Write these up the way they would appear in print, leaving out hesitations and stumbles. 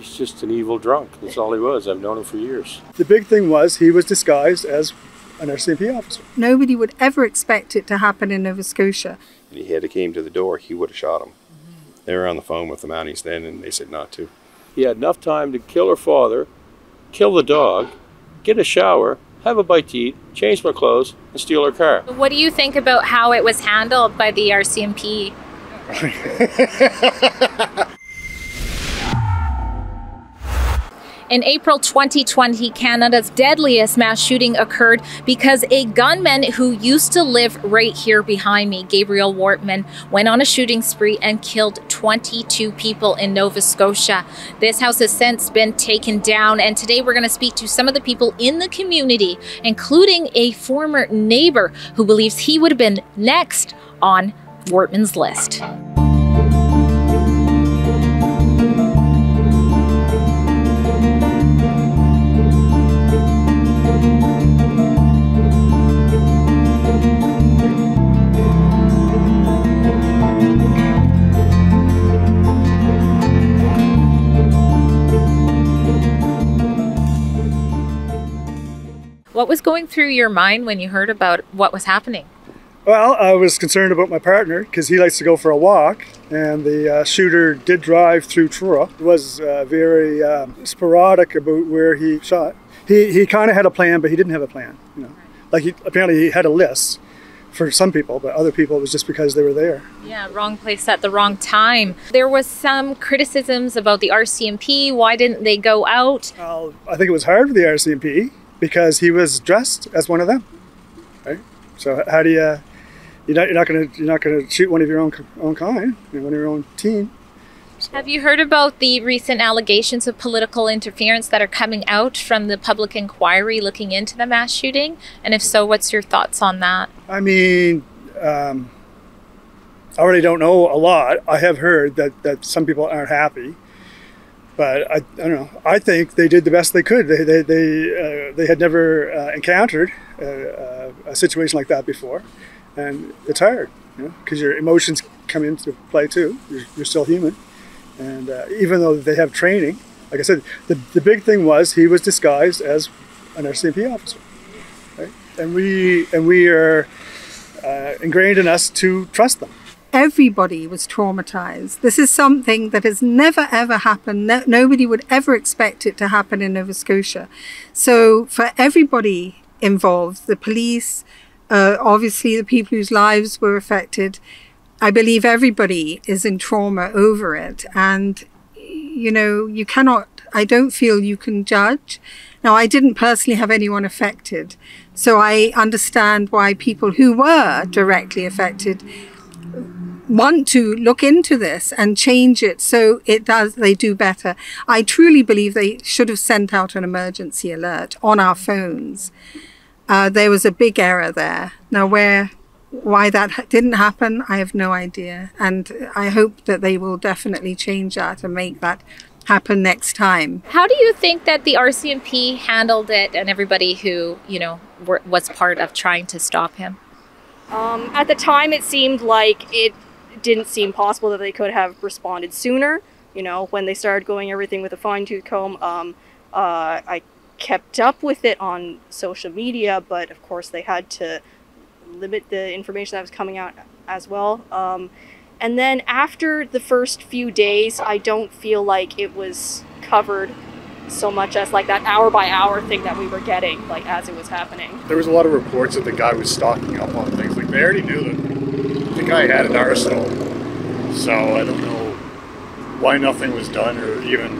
He's just an evil drunk. That's all he was. I've known him for years. The big thing was he was disguised as an RCMP officer. Nobody would ever expect it to happen in Nova Scotia. And he had came to the door, he would have shot him. Mm-hmm. They were on the phone with the Mounties then, and they said not to. He had enough time to kill her father, kill the dog, get a shower, have a bite to eat, change my clothes, and steal her car. What do you think about how it was handled by the RCMP? In April 2020, Canada's deadliest mass shooting occurred because a gunman who used to live right here behind me, Gabriel Wortman, went on a shooting spree and killed 22 people in Nova Scotia. This house has since been taken down, and today we're going to speak to some of the people in the community, including a former neighbor who believes he would have been next on Wortman's list. What was going through your mind when you heard about what was happening? Well, I was concerned about my partner because he likes to go for a walk, and the shooter did drive through Truro. It was very sporadic about where he shot. He kind of had a plan, but he didn't have a plan. You know, like apparently he had a list for some people, but other people it was just because they were there. Yeah, wrong place at the wrong time. There was some criticisms about the RCMP. Why didn't they go out? Well, I think it was hard for the RCMP, because he was dressed as one of them, right? So how do you, you're not gonna shoot one of your own kind, one of your own team. So. Have you heard about the recent allegations of political interference that are coming out from the public inquiry looking into the mass shooting? And if so, what's your thoughts on that? I mean, I really don't know a lot. I have heard that some people aren't happy. But I don't know. I think they did the best they could. They had never encountered a situation like that before, and it's hard, you know, because your emotions come into play too. You're still human, and even though they have training, like I said, the big thing was he was disguised as an RCMP officer, right? And we are ingrained in us to trust them. Everybody was traumatized. This is something that has never ever happened. Nobody would ever expect it to happen in Nova Scotia. So for everybody involved, the police, obviously the people whose lives were affected, I believe everybody is in trauma over it. And, you know, you cannot, I don't feel you can judge. Now, I didn't personally have anyone affected, so I understand why people who were directly affected want to look into this and change it so it does, they do better. I truly believe they should have sent out an emergency alert on our phones. There was a big error there. Now why that didn't happen, I have no idea. And I hope that they will definitely change that and make that happen next time. How do you think that the RCMP handled it and everybody who, you know, was part of trying to stop him? At the time, it seemed like it didn't seem possible that they could have responded sooner. You know, when they started going everything with a fine-tooth comb, I kept up with it on social media, but of course they had to limit the information that was coming out as well. And then after the first few days, I don't feel like it was covered so much as like that hour by hour thing that we were getting, like as it was happening. There was a lot of reports that the guy was stocking up on things. Like they already knew that the guy had an arsenal. So I don't know why nothing was done or even.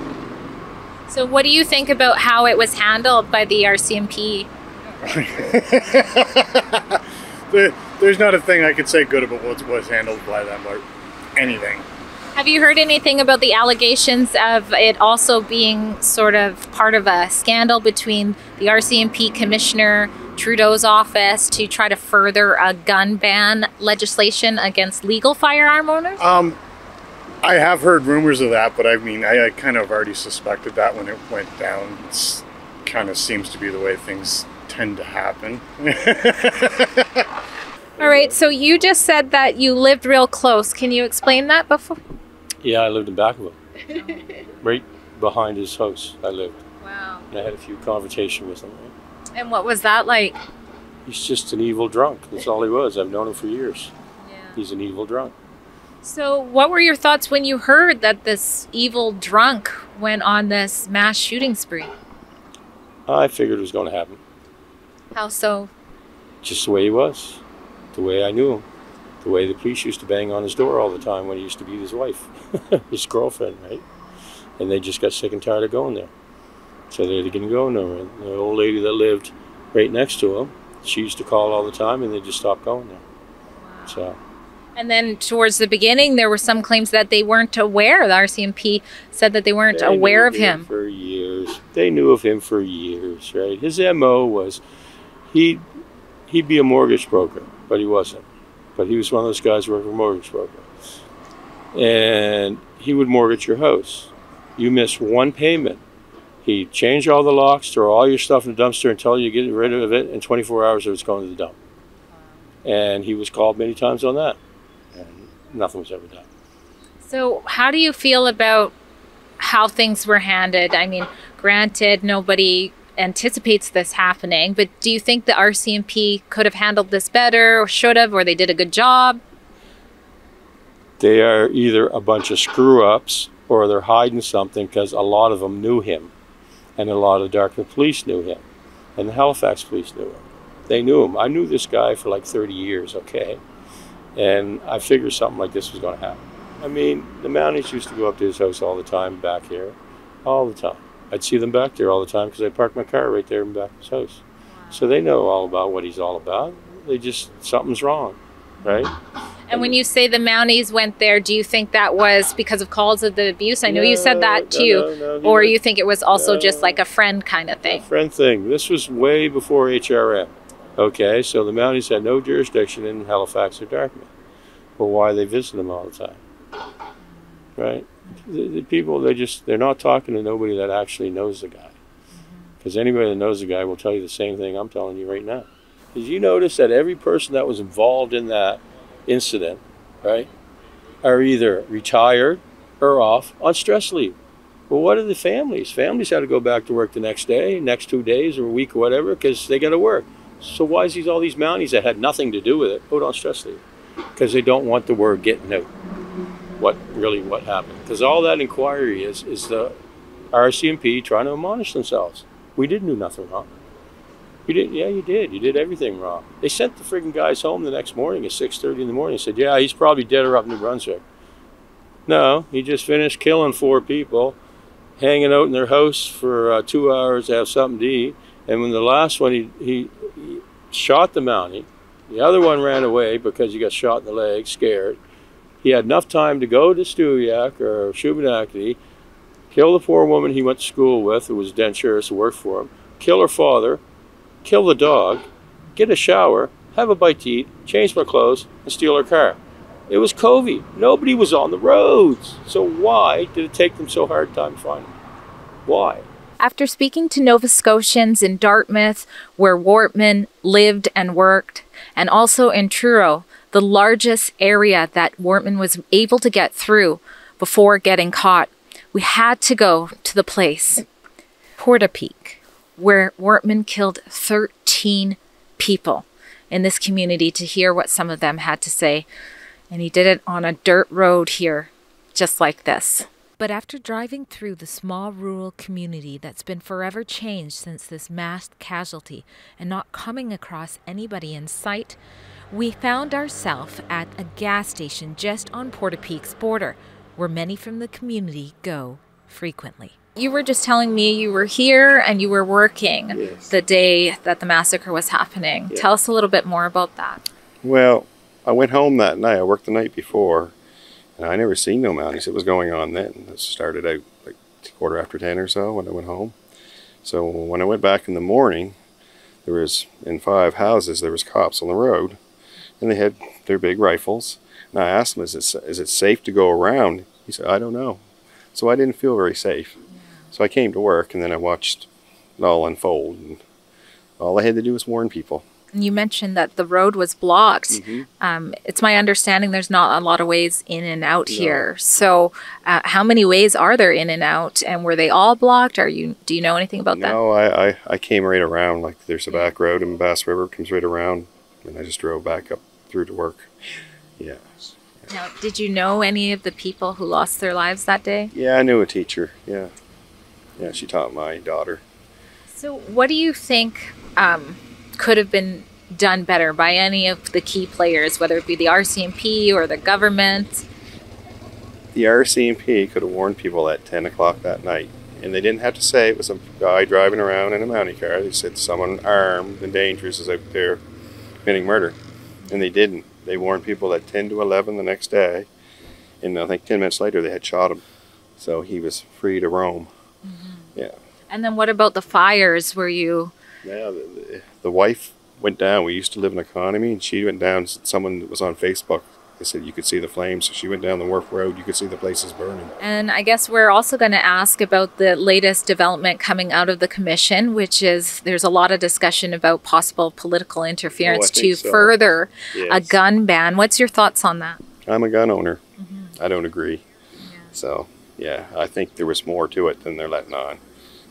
So what do you think about how it was handled by the RCMP? There's not a thing I could say good about what was handled by them or anything. Have you heard anything about the allegations of it also being sort of part of a scandal between the RCMP commissioner, Trudeau's office, to try to further a gun ban legislation against legal firearm owners? I have heard rumors of that, but I mean, I kind of already suspected that when it went down. It kind of seems to be the way things tend to happen. All right, so you just said that you lived real close. Can you explain that before? Yeah, I lived in Backville, right behind his house I lived. Wow. And I had a few conversations with him. Right? And what was that like? He's just an evil drunk. That's all he was. I've known him for years. Yeah. He's an evil drunk. So what were your thoughts when you heard that this evil drunk went on this mass shooting spree? I figured it was going to happen. How so? Just the way he was, the way I knew him, the way the police used to bang on his door all the time when he used to beat his wife, his girlfriend, right? And they just got sick and tired of going there. So they didn't go nowhere. And the old lady that lived right next to him, she used to call all the time and they just stopped going there. Wow. So. And then towards the beginning, there were some claims that they weren't aware. The RCMP said that they weren't aware of him. For years. They knew of him for years, right? His MO was he'd be a mortgage broker, but he wasn't. But he was one of those guys who worked for a mortgage broker. And he would mortgage your house. You miss one payment, he'd change all the locks, throw all your stuff in the dumpster until you get rid of it. In 24 hours, it was going to the dump. And he was called many times on that. And nothing was ever done. So how do you feel about how things were handled? I mean, granted, nobody anticipates this happening, but do you think the RCMP could have handled this better or should have, or they did a good job? They are either a bunch of screw-ups or they're hiding something, because a lot of them knew him, and a lot of Dartmouth police knew him, and the Halifax police knew him. They knew him. I knew this guy for like 30 years, okay? And I figured something like this was going to happen. I mean, the Mounties used to go up to his house all the time, back here, all the time. I'd see them back there all the time because I parked my car right there in back of his house. Wow. So they know all about what he's all about. They just, something's wrong, right? And when you say the Mounties went there, do you think that was because of calls of the abuse? I know you said that too. No, or you think it was also just like a friend kind of thing? A friend thing. This was way before HRM. Okay, so the Mounties had no jurisdiction in Halifax or Dartmouth. Well, why they visit them all the time, right? The people, they're not talking to nobody that actually knows the guy. Because anybody that knows the guy will tell you the same thing I'm telling you right now. Because you notice that every person that was involved in that incident, right, are either retired or off on stress leave. Well, what are the families? Families had to go back to work the next day, next 2 days or a week or whatever, because they got to work. So why is all these Mounties that had nothing to do with it put on stress leave? Because they don't want the word getting out. What happened? Because all that inquiry is the RCMP trying to admonish themselves. We didn't do nothing wrong. You didn't. Yeah, you did. You did everything wrong. They sent the friggin' guys home the next morning at 6:30 in the morning and said, yeah, he's probably dead or up in New Brunswick. No, he just finished killing 4 people, hanging out in their house for 2 hours to have something to eat. And when the last one, he shot the Mountie. The other one ran away because he got shot in the leg, scared. He had enough time to go to Stewiac or Shubenacadie, kill the poor woman he went to school with, who was dentist, who worked for him, kill her father, kill the dog, get a shower, have a bite to eat, change my clothes, and steal her car. It was COVID. Nobody was on the roads. So why did it take them so hard time to find him? Why? After speaking to Nova Scotians in Dartmouth, where Wortman lived and worked, and also in Truro, the largest area that Wortman was able to get through before getting caught, we had to go to the place, Portapique, where Wortman killed 13 people in this community, to hear what some of them had to say. And he did it on a dirt road here, just like this. But after driving through the small rural community that's been forever changed since this mass casualty and not coming across anybody in sight, we found ourselves at a gas station just on Portapique's border, where many from the community go frequently. You were just telling me you were here and you were working the day that the massacre was happening. Yeah. Tell us a little bit more about that. Well, I went home that night. I worked the night before. I never seen no Mounties. It was going on then. It started out like 10:15 or so when I went home. So when I went back in the morning, there was, in 5 houses, there was cops on the road, and they had their big rifles. And I asked them, is it safe to go around? He said, I don't know. So I didn't feel very safe. So I came to work, and then I watched it all unfold. And all I had to do was warn people. You mentioned that the road was blocked. Mm-hmm. It's my understanding there's not a lot of ways in and out here. So how many ways are there in and out? And were they all blocked? Do you know anything about that? No, I came right around. Like, there's a back road and Bass River comes right around. And I just drove back up through to work. Yeah. Now, did you know any of the people who lost their lives that day? Yeah, I knew a teacher. Yeah. Yeah, she taught my daughter. So what do you think could have been done better by any of the key players, whether it be the RCMP or the government? The RCMP could have warned people at 10 o'clock that night, and they didn't have to say it was a guy driving around in a mountie car. They said someone armed and dangerous is out there committing murder, and they didn't. They warned people at 10 to 11 the next day, and I think 10 minutes later they had shot him, so he was free to roam. Mm-hmm. Yeah. And then what about the fires? Were you... Yeah, the wife went down. We used to live in economy, and she went down. Someone that was on Facebook, they said you could see the flames. So she went down the Wharf Road. You could see the places burning. And I guess we're also going to ask about the latest development coming out of the commission, which is there's a lot of discussion about possible political interference to further a gun ban. What's your thoughts on that? I'm a gun owner. Mm-hmm. I don't agree. Yeah. So, yeah, I think there was more to it than they're letting on.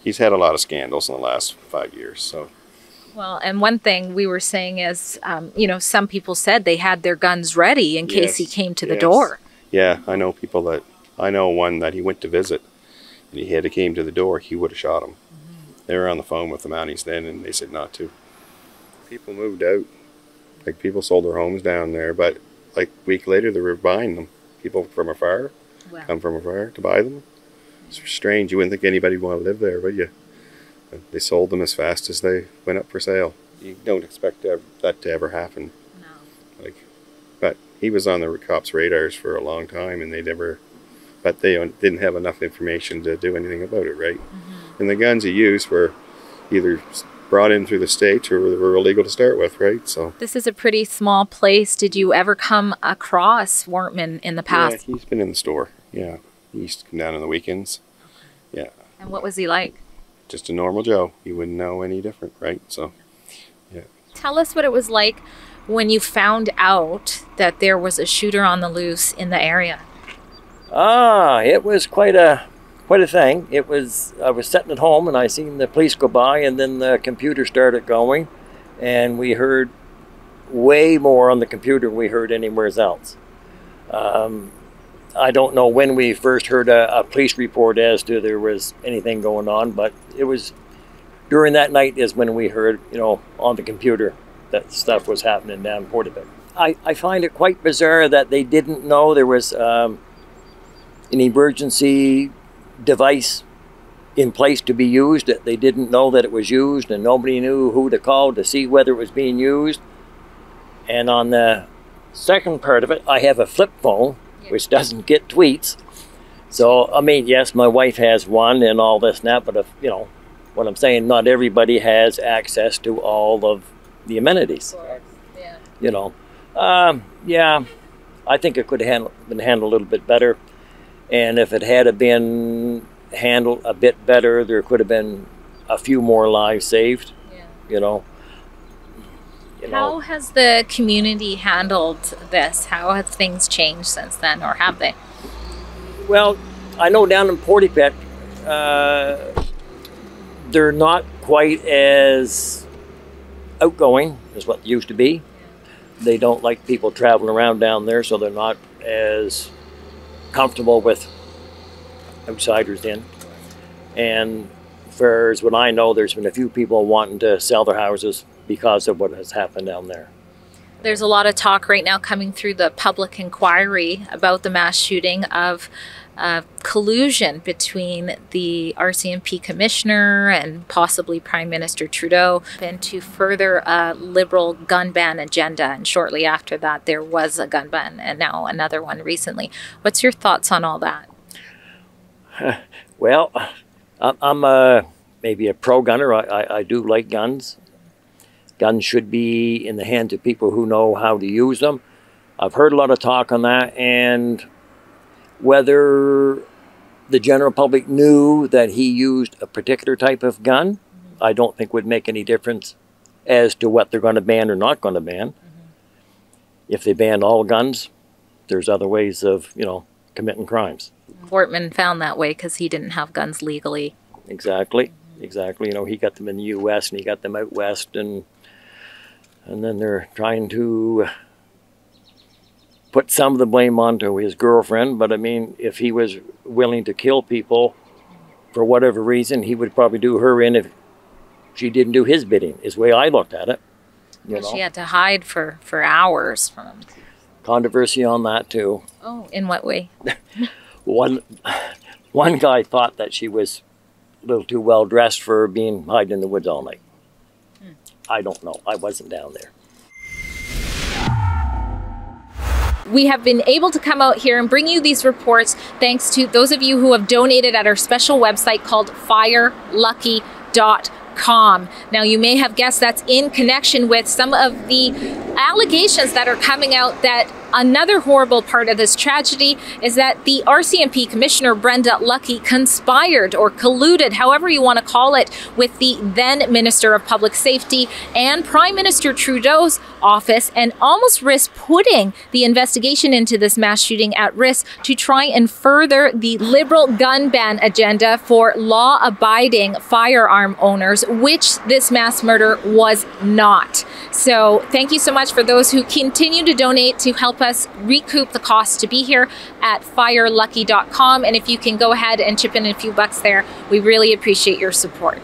He's had a lot of scandals in the last 5 years. So, well, and one thing we were saying is, you know, some people said they had their guns ready in case he came to the door. Yeah, I know people that, I know one that he went to visit, and he had he came to the door, he would have shot him. Mm-hmm. They were on the phone with the Mounties then, and they said not to. People moved out. Like, people sold their homes down there, but like a week later, they were buying them. People from afar come from afar to buy them. It's strange. You wouldn't think anybody would want to live there, would you? They sold them as fast as they went up for sale. You don't expect that to ever happen. No. Like, but he was on the cops' radars for a long time, and they never. But they didn't have enough information to do anything about it, right? Mm-hmm. And the guns he used were either brought in through the States or they were illegal to start with, right? So this is a pretty small place. Did you ever come across Wortman in the past? Yeah, he's been in the store. Yeah. He used to come down on the weekends. Yeah. And what was he like? Just a normal Joe. You wouldn't know any different, right? So, yeah. Tell us what it was like when you found out that there was a shooter on the loose in the area. It was quite a thing. It was, I was sitting at home and I seen the police go by, and then the computer started going, and we heard way more on the computer than we heard anywhere else. I don't know when we first heard a police report as to there was anything going on, but it was during that night is when we heard, you know, on the computer that stuff was happening down Portapique. I find it quite bizarre that they didn't know there was an emergency device in place to be used, that they didn't know that it was used, and nobody knew who to call to see whether it was being used. And on the second part of it, I have a flip phone, which doesn't get tweets. So, I mean, yes, my wife has one and all this and that, but, if, you know, what I'm saying, not everybody has access to all of the amenities. Of course, yeah. You know, yeah, I think it could have been handled a little bit better. And if it had been handled a bit better, there could have been a few more lives saved, you know. How has the community handled this? How have things changed since then, or have they? Well, I know down in Portapique, they're not quite as outgoing as what they used to be. They don't like people traveling around down there, so they're not as comfortable with outsiders in. And for as what I know, there's been a few people wanting to sell their houses because of what has happened down there. There's a lot of talk right now coming through the public inquiry about the mass shooting of collusion between the RCMP commissioner and possibly Prime Minister Trudeau, and to further a liberal gun ban agenda. And shortly after that, there was a gun ban, and now another one recently. What's your thoughts on all that? Well, I'm maybe a pro-gunner. I do like guns. Guns should be in the hands of people who know how to use them. I've heard a lot of talk on that, and whether the general public knew that he used a particular type of gun, I don't think would make any difference as to what they're going to ban or not going to ban. If they ban all guns, there's other ways of, you know, committing crimes. Wortman found that way because he didn't have guns legally. Exactly, exactly. You know, he got them in the U.S. and he got them out west, and then they're trying to put some of the blame onto his girlfriend. But I mean, if he was willing to kill people for whatever reason, he would probably do her in if she didn't do his bidding, is the way I looked at it. You know? She had to hide for hours from him. Controversy on that too. Oh, in what way? One guy thought that she was a little too well dressed for being hiding in the woods all night. Hmm. I don't know. I wasn't down there. We have been able to come out here and bring you these reports thanks to those of you who have donated at our special website called firelucky.com. Now, you may have guessed that's in connection with some of the allegations that are coming out that another horrible part of this tragedy is that the RCMP Commissioner Brenda Lucki conspired or colluded, however you want to call it, with the then Minister of Public Safety and Prime Minister Trudeau's office and almost risked putting the investigation into this mass shooting at risk to try and further the liberal gun ban agenda for law-abiding firearm owners, which this mass murder was not. So thank you so much for those who continue to donate to help us recoup the cost to be here at firelucky.com. And if you can go ahead and chip in a few bucks there, we really appreciate your support.